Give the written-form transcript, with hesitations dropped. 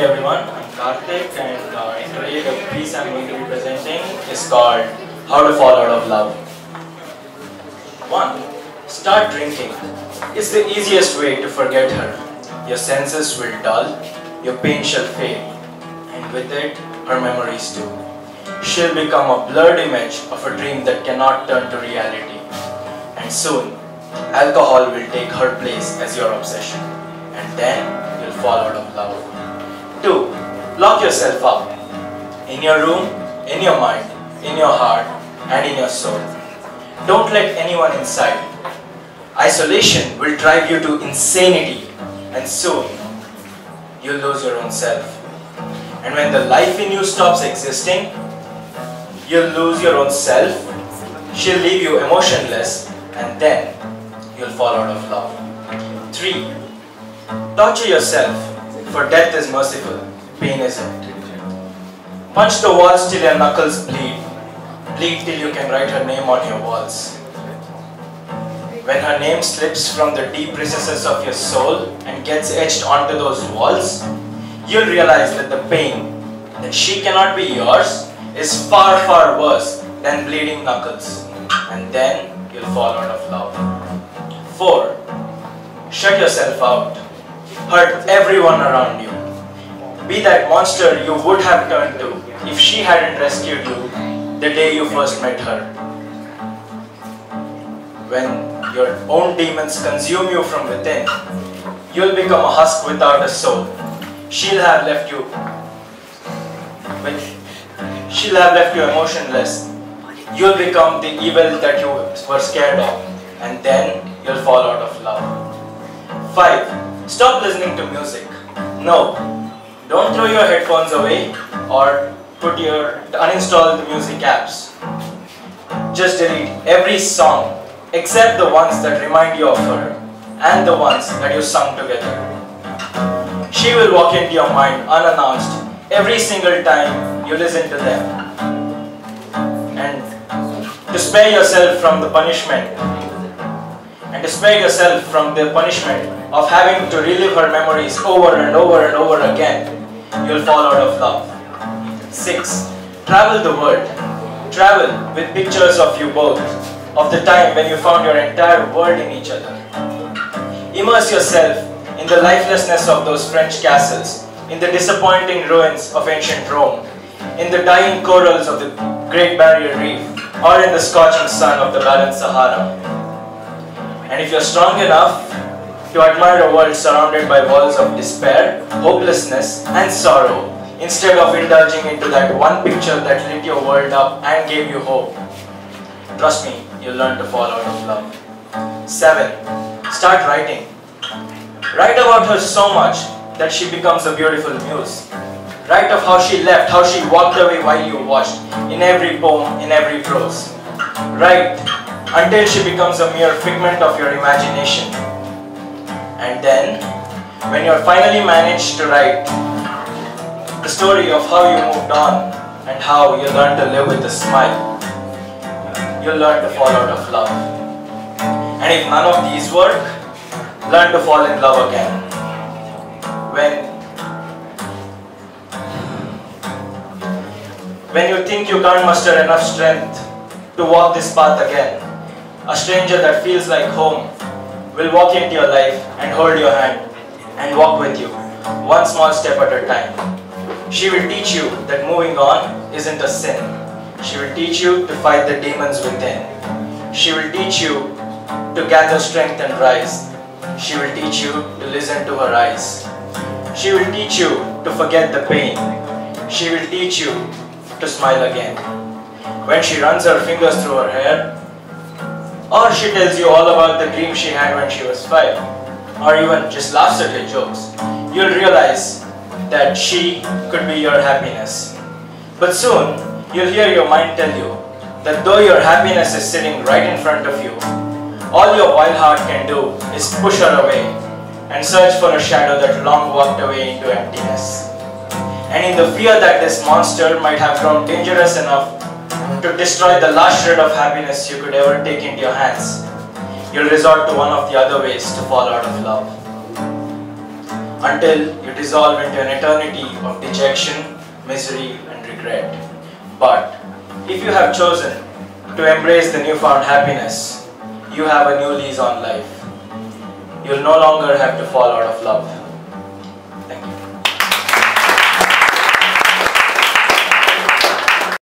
Namaste everyone, I'm Karthik, and today the piece I'm going to be presenting is called How to Fall Out of Love. 1. Start drinking. It's the easiest way to forget her. Your senses will dull, your pain shall fade, and with it, her memories too. She'll become a blurred image of a dream that cannot turn to reality. And soon, alcohol will take her place as your obsession, and then you'll fall out of love. 2. Lock yourself up. In your room, in your mind, in your heart, and in your soul. Don't let anyone inside. Isolation will drive you to insanity, and soon you'll lose your own self. And when the life in you stops existing, you'll lose your own self, she'll leave you emotionless, and then you'll fall out of love. 3. Torture yourself. For death is merciful, pain isn't. Punch the walls till your knuckles bleed. Bleed till you can write her name on your walls. When her name slips from the deep recesses of your soul and gets etched onto those walls, you'll realize that the pain that she cannot be yours is far, far worse than bleeding knuckles. And then you'll fall out of love. 4. Shut yourself out. Hurt everyone around you. Be that monster you would have turned to if she hadn't rescued you the day you first met her. When your own demons consume you from within, you'll become a husk without a soul. She'll have left you emotionless. You'll become the evil that you were scared of, and then you'll fall out of love. 5. Stop listening to music. No, don't throw your headphones away or uninstall the music apps. Just delete every song except the ones that remind you of her and the ones that you sung together. She will walk into your mind unannounced every single time you listen to them. And to spare yourself from the punishment, of having to relive her memories over and over and over again, you'll fall out of love. 6. Travel the world. Travel with pictures of you both, of the time when you found your entire world in each other. Immerse yourself in the lifelessness of those French castles, in the disappointing ruins of ancient Rome, in the dying corals of the Great Barrier Reef, or in the scorching sun of the barren Sahara. And if you're strong enough to admire a world surrounded by walls of despair, hopelessness, and sorrow, instead of indulging into that one picture that lit your world up and gave you hope. Trust me, you'll learn to fall out of love. 7. Start writing. Write about her so much that she becomes a beautiful muse. Write of how she left, how she walked away while you watched, in every poem, in every prose. Write until she becomes a mere figment of your imagination. And then, when you finally manage to write the story of how you moved on and how you learned to live with a smile, you'll learn to fall out of love. And if none of these work, learn to fall in love again. When you think you can't muster enough strength to walk this path again, a stranger that feels like home will walk into your life and hold your hand and walk with you, one small step at a time. She will teach you that moving on isn't a sin. She will teach you to fight the demons within. She will teach you to gather strength and rise. She will teach you to listen to her eyes. She will teach you to forget the pain. She will teach you to smile again. When she runs her fingers through her hair, or she tells you all about the dream she had when she was 5, or even just laughs at your jokes, you'll realize that she could be your happiness. But soon, you'll hear your mind tell you that though your happiness is sitting right in front of you, all your wild heart can do is push her away and search for a shadow that long walked away into emptiness. And in the fear that this monster might have grown dangerous enough to destroy the last shred of happiness you could ever take into your hands, you'll resort to one of the other ways to fall out of love. until you dissolve into an eternity of dejection, misery and regret. But if you have chosen to embrace the newfound happiness, you have a new lease on life. You'll no longer have to fall out of love.